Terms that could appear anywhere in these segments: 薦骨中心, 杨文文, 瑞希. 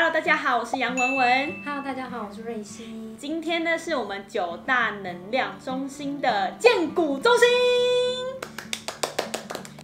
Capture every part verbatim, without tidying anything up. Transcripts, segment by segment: Hello， 大家好，我是杨文文。Hello， 大家好，我是瑞希。今天呢，是我们九大能量中心的健骨中心。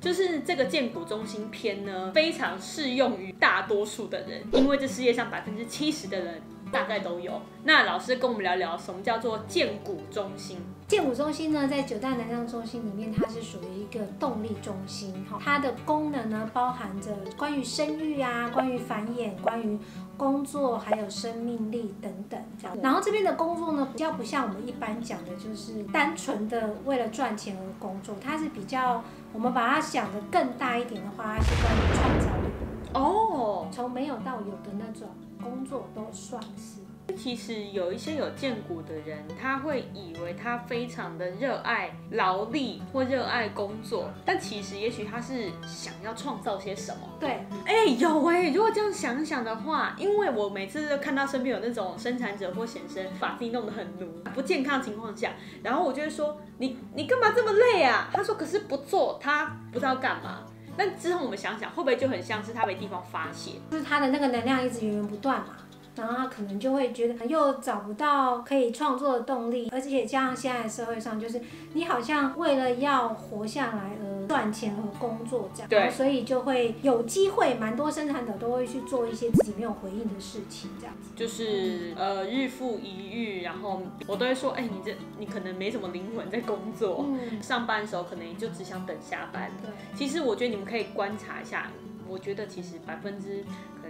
就是这个健骨中心篇呢，非常适用于大多数的人，因为这世界上百分之七十的人大概都有。那老师跟我们聊聊什么叫做健骨中心。健骨中心呢，在九大能量中心里面，它是属于一个动力中心，它的功能呢，包含着关于生育啊、关于繁衍、关于工作，还有生命力等等这样。然后这边的工作呢，比较不像我们一般讲的，就是单纯的为了赚钱而工作，它是比较我们把它想的更大一点的话，它是关于创造力哦，从没有到有的那种工作都算是。其实有一些有健骨的人，他会以为他非常的热爱劳力或热爱工作，但其实也许他是想要创造些什么。对，哎、欸，有哎、欸，如果这样想想的话，因为我每次看到身边有那种生产者或显生把自己弄得很奴不健康的情况下，然后我就会说你你干嘛这么累啊？他说可是不做他不知道干嘛。那之后我们想想，会不会就很像是他没地方发泄，就是他的那个能量一直源源不断嘛。然后他可能就会觉得又找不到可以创作的动力，而且加上现在社会上就是你好像为了要活下来而赚钱而工作这样，对，所以就会有机会，蛮多生产者都会去做一些自己没有回应的事情，这样子就是呃日复一日，然后我都会说，哎、欸，你这你可能没什么灵魂在工作，嗯、上班的时候可能你就只想等下班。对，其实我觉得你们可以观察一下，我觉得其实百分之。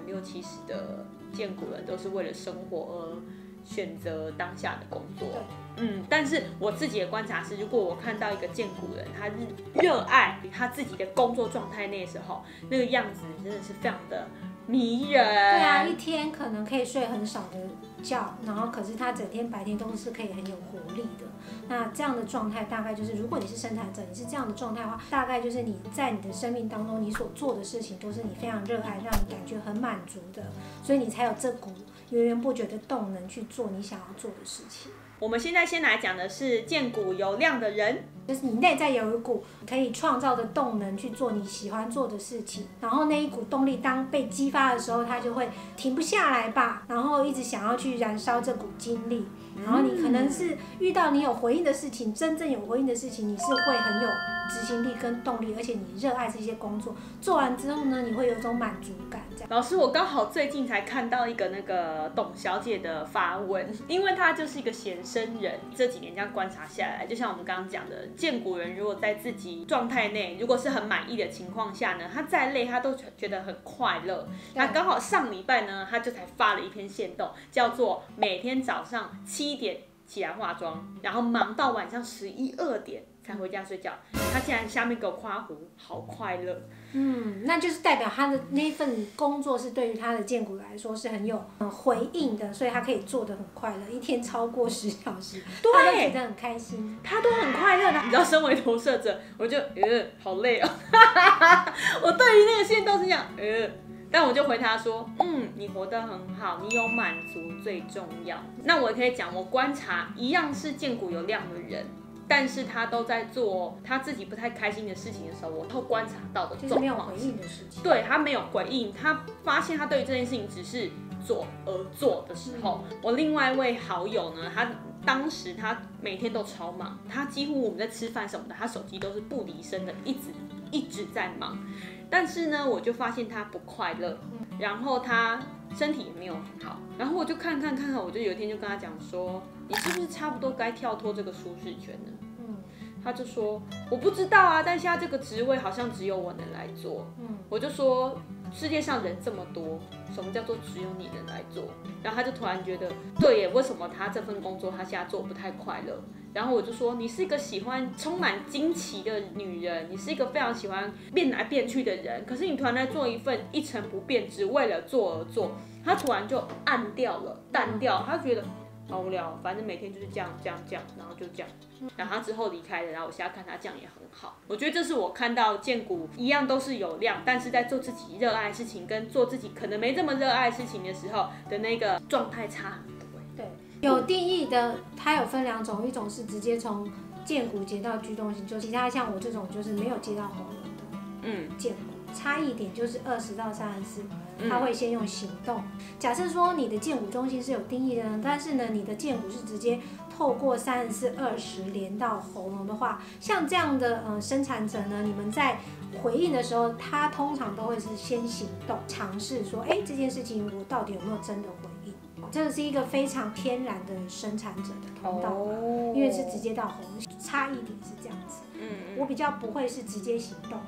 六七十的健骨人都是为了生活而选择当下的工作，嗯，但是我自己的观察是，如果我看到一个健骨人，他热爱他自己的工作状态那时候，那个样子真的是非常的迷人。对啊，一天可能可以睡很少的觉，然后可是他整天白天都是可以很有活力的。那这样的状态大概就是，如果你是生产者，你是这样的状态的话，大概就是你在你的生命当中，你所做的事情都是你非常热爱，让你感觉很满足的，所以你才有这股源源不绝的动能去做你想要做的事情。我们现在先来讲的是健骨有量的人，就是你内在有一股可以创造的动能去做你喜欢做的事情，然后那一股动力当被激发的时候，它就会停不下来吧，然后一直想要去燃烧这股精力。然后你可能是遇到你有回应的事情，真正有回应的事情，你是会很有执行力跟动力，而且你热爱这些工作，做完之后呢，你会有一种满足感。这样，老师，我刚好最近才看到一个那个董小姐的发文，因为她就是一个显生人，这几年这样观察下来，就像我们刚刚讲的，健骨人如果在自己状态内，如果是很满意的情况下呢，他再累他都觉得很快乐。那刚好上礼拜呢，他就才发了一篇限动，叫做每天早上七点起来化妆，然后忙到晚上十一二点。才回家睡觉，他竟然下面给我夸胡，好快乐。嗯，那就是代表他的那份工作是对于他的健骨来说是很有回应的，所以他可以做得很快乐，一天超过十小时，他都觉得很开心，他都很快乐的。你知道，身为投射者，我就呃好累哦，我对于那个线都是这样呃。但我就回他说，嗯，你活得很好，你有满足最重要。那我也可以讲，我观察一样是健骨有量的人。但是他都在做他自己不太开心的事情的时候，我都观察到的状况，就是没有回应的事情。对，他没有回应，他发现他对于这件事情只是做而做的时候，嗯、我另外一位好友呢，他当时他每天都超忙，他几乎我们在吃饭什么的，他手机都是不离身的，一直一直在忙。但是呢，我就发现他不快乐，嗯、然后他身体也没有很好，然后我就看看看看，我就有一天就跟他讲说，你是不是差不多该跳脱这个舒适圈了？嗯，他就说我不知道啊，但现在这个职位好像只有我能来做。嗯，我就说世界上人这么多，什么叫做只有你能来做？然后他就突然觉得，对耶，为什么他这份工作他现在做不太快乐？然后我就说，你是一个喜欢充满惊奇的女人，你是一个非常喜欢变来变去的人，可是你突然在做一份一成不变，只为了做而做，他突然就暗掉了，淡掉，他觉得好无聊，反正每天就是这样这样这样，然后就这样，然后他之后离开了，然后我现在看他这样也很好，我觉得这是我看到健骨一样都是有量，但是在做自己热爱的事情跟做自己可能没这么热爱的事情的时候的那个状态差很多。对，有定义的，它有分两种，一种是直接从健骨接到居中型，就其他像我这种就是没有接到喉咙的健骨。嗯，差异点就是二十到三十四。他会先用行动。假设说你的荐股中心是有定义的，但是呢，你的荐股是直接透过三十四二十连到喉咙的话，像这样的呃生产者呢，你们在回应的时候，他通常都会是先行动，尝试说，哎，这件事情我到底有没有真的回应？这是一个非常天然的生产者的通道，哦、因为是直接到喉咙，差异点是这样子。嗯，我比较不会是直接行动。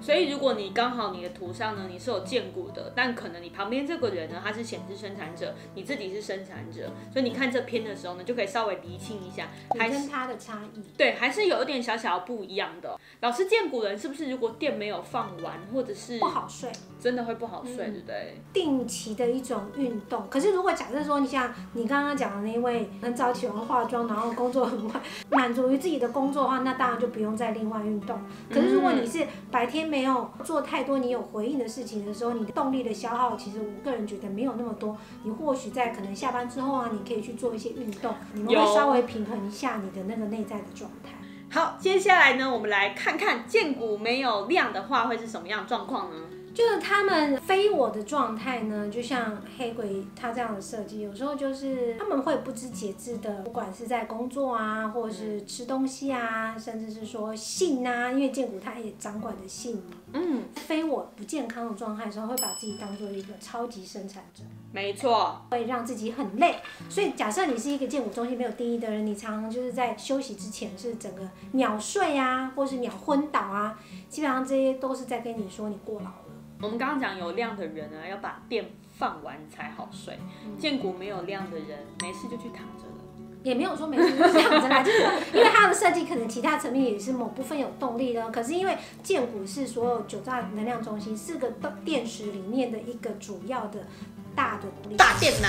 所以，如果你刚好你的图上呢，你是有荐股的，但可能你旁边这个人呢，他是显示生产者，你自己是生产者，所以你看这篇的时候呢，就可以稍微厘清一下，还是它的差异。对，还是有一点小小不一样的。老师，荐股人是不是如果店没有放完，或者是不好睡，真的会不好睡，对不对？定期的一种运动。可是如果假设说，你像你刚刚讲的那位，很早起床化妆，然后工作很晚，满足于自己的工作的话，那当然就不用再另外运动。可是如果你是白天， 没有做太多你有回应的事情的时候，你的动力的消耗，其实我个人觉得没有那么多。你或许在可能下班之后啊，你可以去做一些运动，你们会稍微平衡一下你的那个内在的状态。好，接下来呢，我们来看看荐股没有量的话会是什么样的状况呢？ 就是他们非我的状态呢，就像黑鬼他这样的设计，有时候就是他们会不知节制的，不管是在工作啊，或者是吃东西啊，甚至是说性啊，因为荐股他也掌管的性，嗯，非我不健康的状态的时候，会把自己当做一个超级生产者，没错，会让自己很累。所以假设你是一个荐股中心没有定义的人，你常常就是在休息之前是整个秒睡啊，或是秒昏倒啊，基本上这些都是在跟你说你过劳了。 我们刚刚讲有量的人呢，要把电放完才好睡。荐股没有量的人，没事就去躺着了。也没有说没事就去躺着啦，就是因为它的设计可能其他层面也是某部分有动力的。可是因为荐股是所有九大能量中心四个电池里面的一个主要的。 大的大电呐，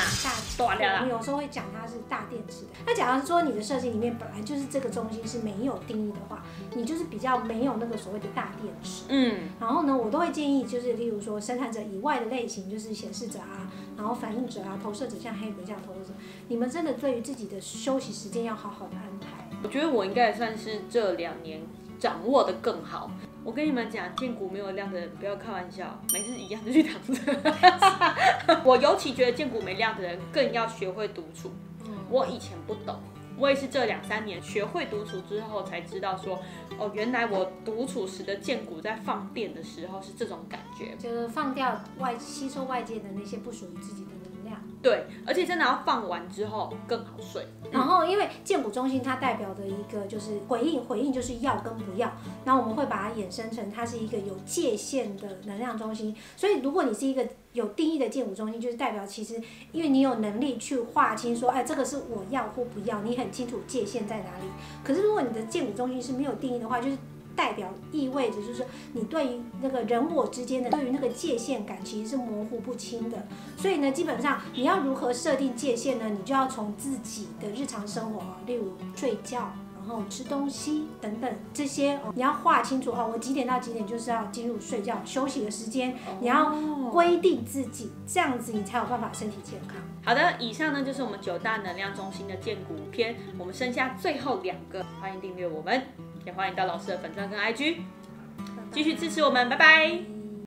大电，我有时候会讲它是大电池的。那假如说你的设计里面本来就是这个中心是没有定义的话，你就是比较没有那个所谓的大电池。嗯，然后呢，我都会建议就是，例如说生产者以外的类型，就是显示者啊，然后反应者啊，投射者，像黑鬼这样投射者，你们真的对于自己的休息时间要好好的安排。我觉得我应该也算是这两年掌握的更好。 我跟你们讲，荐股没有量的人不要开玩笑，没事一样就去躺着。我尤其觉得荐股没量的人更要学会独处。嗯、我以前不懂，我也是这两三年学会独处之后才知道说，哦，原来我独处时的荐股在放电的时候是这种感觉，就是放掉外吸收外界的那些不属于自己的能量。对，而且真的要放完之后更好睡。 然后，因为荐股中心它代表的一个就是回应，回应就是要跟不要。然后我们会把它衍生成它是一个有界限的能量中心。所以，如果你是一个有定义的荐股中心，就是代表其实因为你有能力去划清说，哎，这个是我要或不要，你很清楚界限在哪里。可是，如果你的荐股中心是没有定义的话，就是代表意味着就是你对于那个人我之间的对于那个界限感其实是模糊不清的。所以呢，基本上你要如何设定界限呢？你就要从自己的日常生活，例如睡觉，然后吃东西等等这些，你要划清楚哦。我几点到几点就是要进入睡觉休息的时间，你要规定自己，这样子你才有办法身体健康。好的，以上呢就是我们九大能量中心的荐股篇，我们剩下最后两个，欢迎订阅我们，也欢迎到老师的粉专跟 I G 继续支持我们，拜拜。